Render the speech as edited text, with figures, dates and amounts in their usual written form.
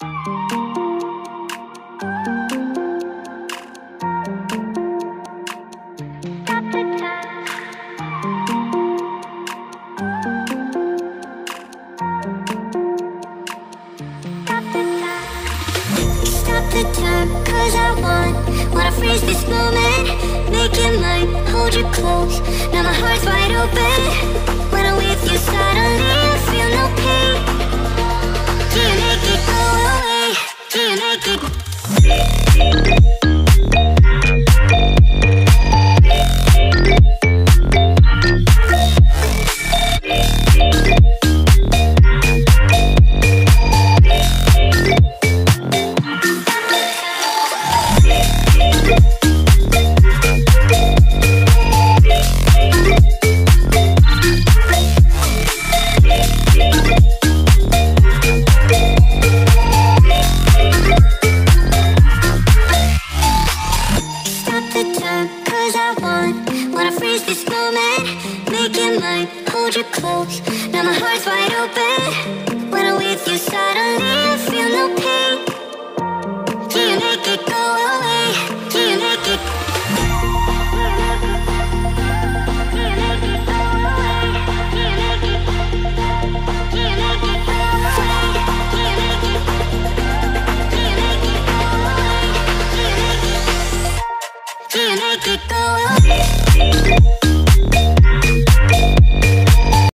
The time, cause I wanna freeze this moment, make it mine, hold you close. Now my heart's wide open. When I'm with you, suddenly I feel no pain. Do you make it go away? Do you make it? Open. When I'm with you, suddenly I feel no pain. Do you make